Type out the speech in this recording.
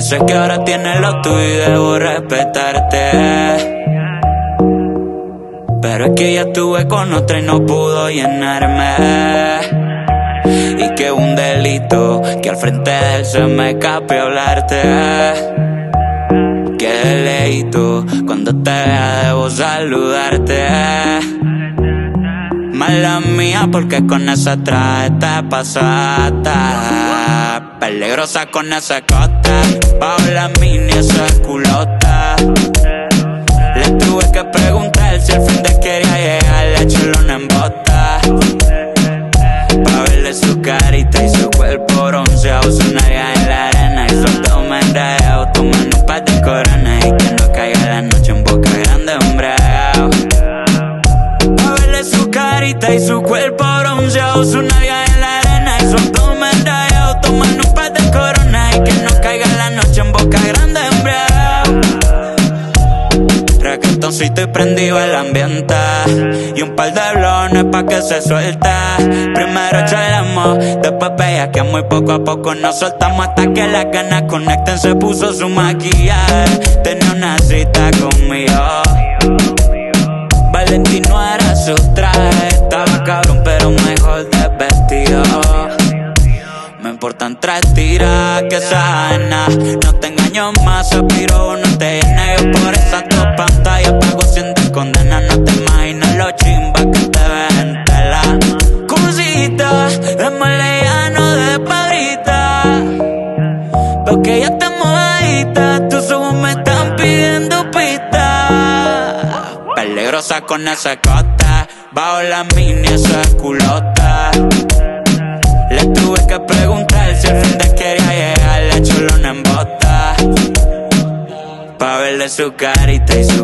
Sé que ahora tienes lo tuyo y debo respetarte, pero es que ya estuve con otra y no pudo llenarme. Y que un delito que al frente de él se me escape hablarte. Qué deleito, cuando te vea debo saludarte. Mala mía porque con esa traje te pasaste. Peligrosa con esa cota, bajo la mini esa culota. Le tuve que preguntar si al frente quería llegar, la chulona en bota. Pa' verle su carita y su cuerpo bronceado, su nalga en la arena y su abdomen rayado, tomando un par de corona y que no caiga la noche en boca grande, embriagado. Pa' verle su carita y su cuerpo bronceado, su nalga en la arena y su abdomen rayado, tomando un par de corona y que no caiga la noche en boca grande, embriagado. Raquetoncito y prendido el ambiente y un par de blones pa' que se suelta. Primero chalamos, después veía que muy poco a poco nos soltamos hasta que las ganas conecten. Se puso su maquillaje, tenía una cita conmigo. Valentino era su traje, estaba cabrón pero mejor desvestido. Me importan tres tiras que sana, no te engaño más, se piró, no te llena. Yo por esas dos pantallas pago sin descondenar, no te imaginas lo chimba que te ves en tela. Cusita, de maleano de padrita, porque ya está mojadita, tus ojos me están pidiendo pista. Peligrosa con esa cota, bajo la mini esa culota. Le tuve que preguntar si al frente quería llegar, la chulona en bota. Pa' verle su carita y su